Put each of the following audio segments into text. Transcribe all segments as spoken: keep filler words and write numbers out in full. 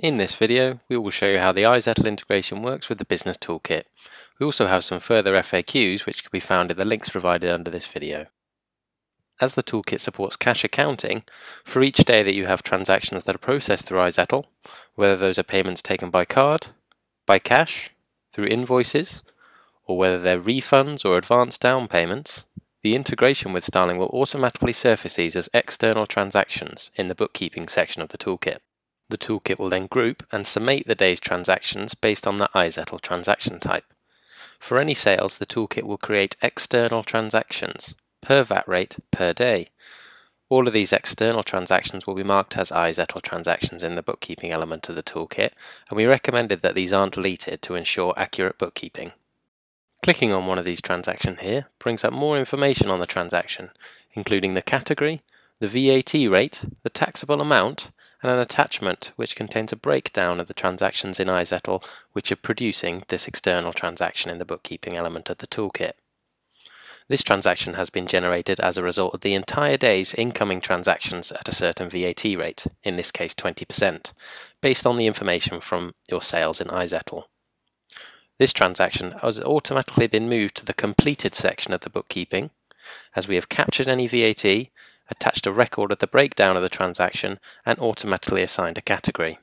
In this video, we will show you how the iZettle integration works with the Business Toolkit. We also have some further F A Qs which can be found in the links provided under this video. As the toolkit supports cash accounting, for each day that you have transactions that are processed through iZettle, whether those are payments taken by card, by cash, through invoices, or whether they're refunds or advance down payments, the integration with Starling will automatically surface these as external transactions in the bookkeeping section of the toolkit. The toolkit will then group and summate the day's transactions based on the iZettle transaction type. For any sales, the toolkit will create external transactions per V A T rate per day. All of these external transactions will be marked as iZettle transactions in the bookkeeping element of the toolkit, and we recommended that these aren't deleted to ensure accurate bookkeeping. Clicking on one of these transactions here brings up more information on the transaction, including the category, the V A T rate, the taxable amount, and an attachment which contains a breakdown of the transactions in iZettle which are producing this external transaction in the bookkeeping element of the toolkit. This transaction has been generated as a result of the entire day's incoming transactions at a certain V A T rate, in this case twenty percent, based on the information from your sales in iZettle. This transaction has automatically been moved to the completed section of the bookkeeping, as we have captured any V A T, attached a record of the breakdown of the transaction, and automatically assigned a category.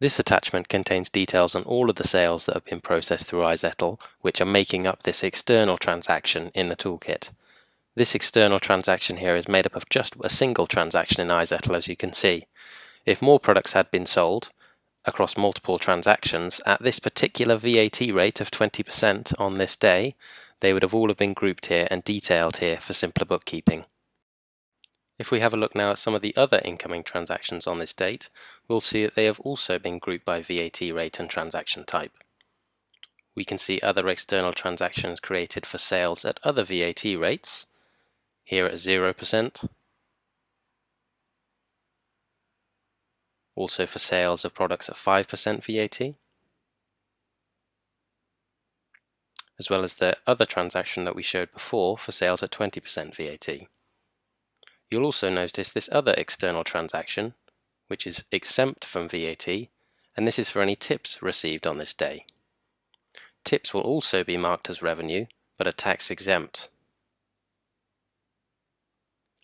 This attachment contains details on all of the sales that have been processed through iZettle, which are making up this external transaction in the toolkit. This external transaction here is made up of just a single transaction in iZettle, as you can see. If more products had been sold across multiple transactions at this particular V A T rate of twenty percent on this day, they would have all have been grouped here and detailed here for simpler bookkeeping. If we have a look now at some of the other incoming transactions on this date, we'll see that they have also been grouped by V A T rate and transaction type. We can see other external transactions created for sales at other V A T rates, here at zero percent, also for sales of products at five percent V A T, as well as the other transaction that we showed before for sales at twenty percent V A T. You'll also notice this other external transaction, which is exempt from V A T, and this is for any tips received on this day. Tips will also be marked as revenue, but are tax exempt.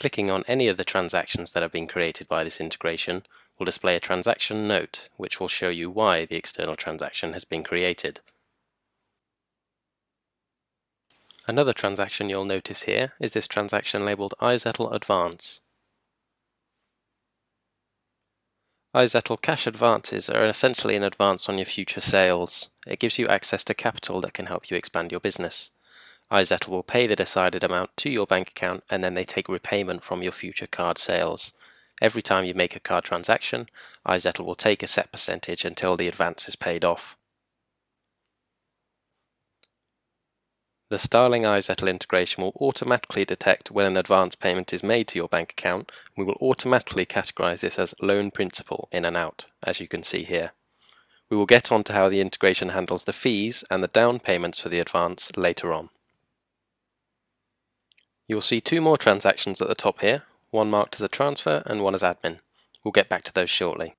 Clicking on any of the transactions that have been created by this integration will display a transaction note, which will show you why the external transaction has been created. Another transaction you'll notice here is this transaction labelled iZettle Advance. iZettle Cash Advances are essentially an advance on your future sales. It gives you access to capital that can help you expand your business. iZettle will pay the decided amount to your bank account, and then they take repayment from your future card sales. Every time you make a card transaction, iZettle will take a set percentage until the advance is paid off. The Starling iZettle integration will automatically detect when an advance payment is made to your bank account. We will automatically categorize this as loan principal in and out, as you can see here. We will get on to how the integration handles the fees and the down payments for the advance later on. You'll see two more transactions at the top here, one marked as a transfer and one as admin. We'll get back to those shortly.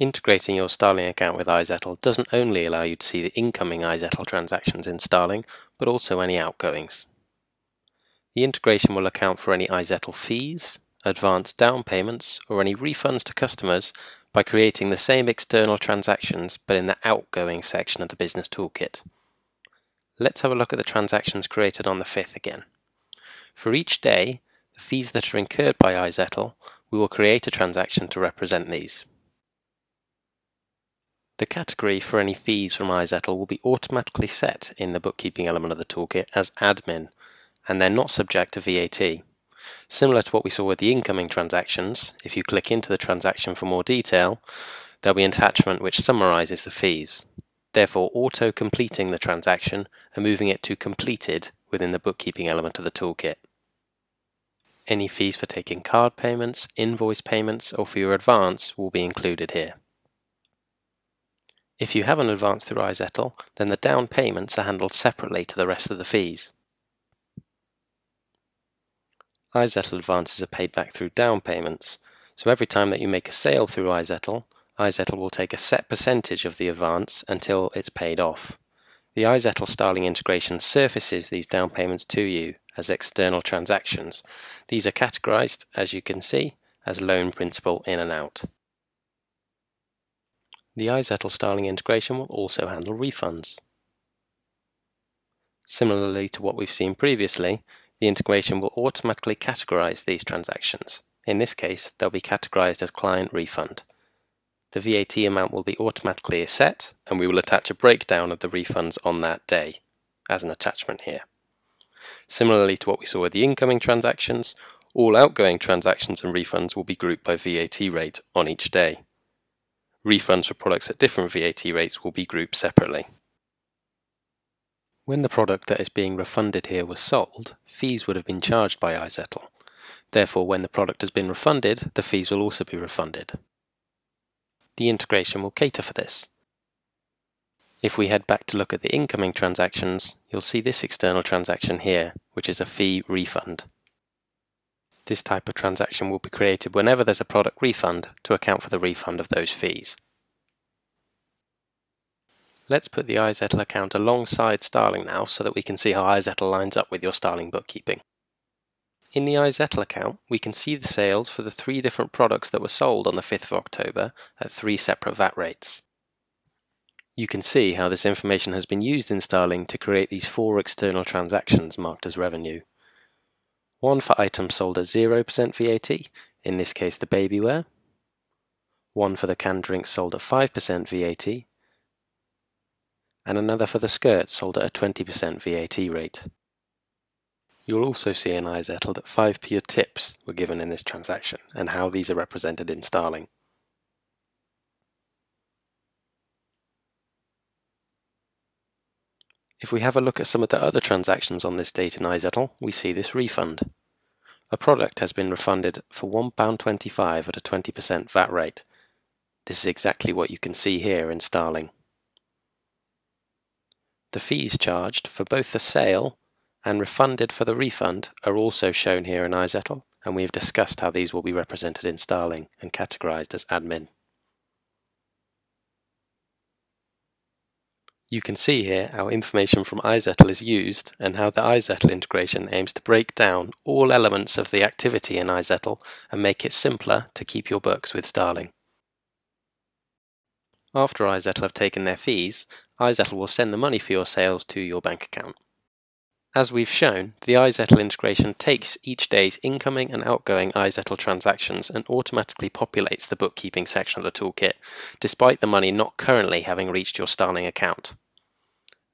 Integrating your Starling account with iZettle doesn't only allow you to see the incoming iZettle transactions in Starling, but also any outgoings. The integration will account for any iZettle fees, advance down payments, or any refunds to customers by creating the same external transactions but in the outgoing section of the Business Toolkit. Let's have a look at the transactions created on the fifth again. For each day, the fees that are incurred by iZettle, we will create a transaction to represent these. The category for any fees from iZettle will be automatically set in the bookkeeping element of the toolkit as admin, and they're not subject to V A T. Similar to what we saw with the incoming transactions, if you click into the transaction for more detail, there'll be an attachment which summarises the fees, therefore auto-completing the transaction and moving it to completed within the bookkeeping element of the toolkit. Any fees for taking card payments, invoice payments, or for your advance will be included here. If you have an advance through iZettle, then the down payments are handled separately to the rest of the fees. iZettle advances are paid back through down payments, So every time that you make a sale through iZettle, iZettle will take a set percentage of the advance until it's paid off. The iZettle Starling integration surfaces these down payments to you as external transactions. These are categorized, as you can see, as loan principal in and out. The iZettle Starling integration will also handle refunds. Similarly to what we've seen previously, the integration will automatically categorize these transactions. In this case, they'll be categorized as client refund. The V A T amount will be automatically set, and we will attach a breakdown of the refunds on that day as an attachment here. Similarly to what we saw with the incoming transactions, all outgoing transactions and refunds will be grouped by V A T rate on each day. Refunds for products at different V A T rates will be grouped separately. When the product that is being refunded here was sold, fees would have been charged by iZettle. Therefore, when the product has been refunded, the fees will also be refunded. The integration will cater for this. If we head back to look at the incoming transactions, you'll see this external transaction here, which is a fee refund. This type of transaction will be created whenever there's a product refund to account for the refund of those fees. Let's put the iZettle account alongside Starling now so that we can see how iZettle lines up with your Starling bookkeeping. In the iZettle account, we can see the sales for the three different products that were sold on the fifth of October at three separate V A T rates. You can see how this information has been used in Starling to create these four external transactions marked as revenue. One for items sold at zero percent V A T, in this case the babyware. One for the canned drinks sold at five percent V A T. And another for the skirt sold at a twenty percent V A T rate. You'll also see in iZettle that five p of tips were given in this transaction and how these are represented in Starling. If we have a look at some of the other transactions on this date in iZettle, we see this refund. A product has been refunded for one pound twenty-five at a twenty percent V A T rate. This is exactly what you can see here in Starling. The fees charged for both the sale and refunded for the refund are also shown here in iZettle, and we have discussed how these will be represented in Starling and categorized as admin. You can see here how information from iZettle is used and how the iZettle integration aims to break down all elements of the activity in iZettle and make it simpler to keep your books with Starling. After iZettle have taken their fees, iZettle will send the money for your sales to your bank account. As we've shown, the iZettle integration takes each day's incoming and outgoing iZettle transactions and automatically populates the bookkeeping section of the toolkit, despite the money not currently having reached your Starling account.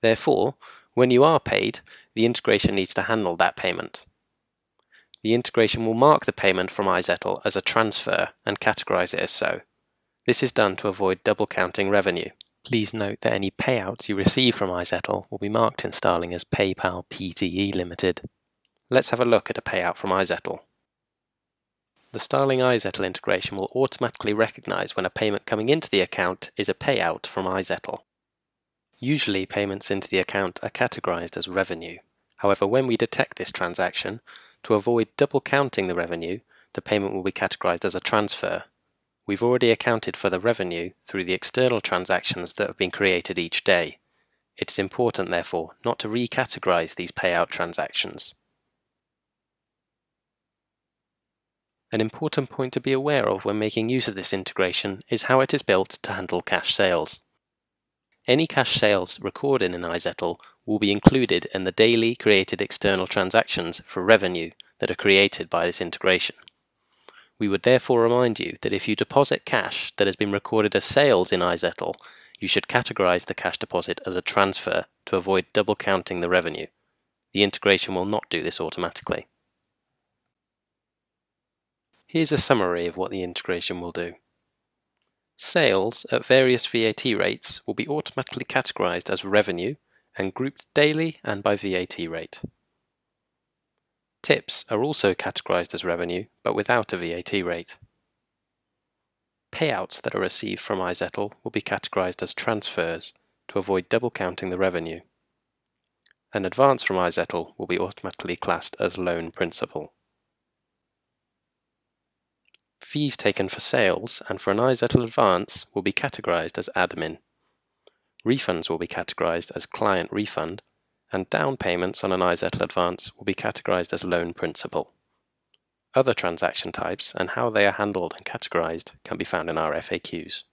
Therefore, when you are paid, the integration needs to handle that payment. The integration will mark the payment from iZettle as a transfer and categorize it as so. This is done to avoid double counting revenue. Please note that any payouts you receive from iZettle will be marked in Starling as PayPal P T E Limited. Let's have a look at a payout from iZettle. The Starling iZettle integration will automatically recognize when a payment coming into the account is a payout from iZettle. Usually payments into the account are categorized as revenue. However, when we detect this transaction, to avoid double counting the revenue, the payment will be categorized as a transfer. We've already accounted for the revenue through the external transactions that have been created each day. It's important, therefore, not to recategorize these payout transactions. An important point to be aware of when making use of this integration is how it is built to handle cash sales. Any cash sales recorded in iZettle will be included in the daily created external transactions for revenue that are created by this integration. We would therefore remind you that if you deposit cash that has been recorded as sales in iZettle, you should categorize the cash deposit as a transfer to avoid double counting the revenue. The integration will not do this automatically. Here's a summary of what the integration will do. Sales at various V A T rates will be automatically categorized as revenue and grouped daily and by V A T rate. Tips are also categorized as revenue, but without a V A T rate. Payouts that are received from iZettle will be categorized as transfers to avoid double counting the revenue. An advance from iZettle will be automatically classed as loan principal. fees taken for sales and for an iZettle advance will be categorized as admin. Refunds will be categorized as client refund, and down payments on an iZettle advance will be categorized as loan principal. Other transaction types and how they are handled and categorized can be found in our F A Qs.